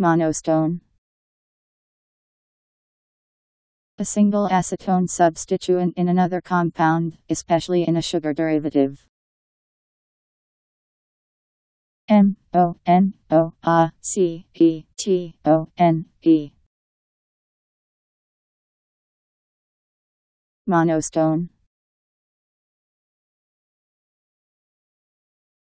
Monostone. A single acetone substituent in another compound, especially in a sugar derivative. Monoacetone. Monostone.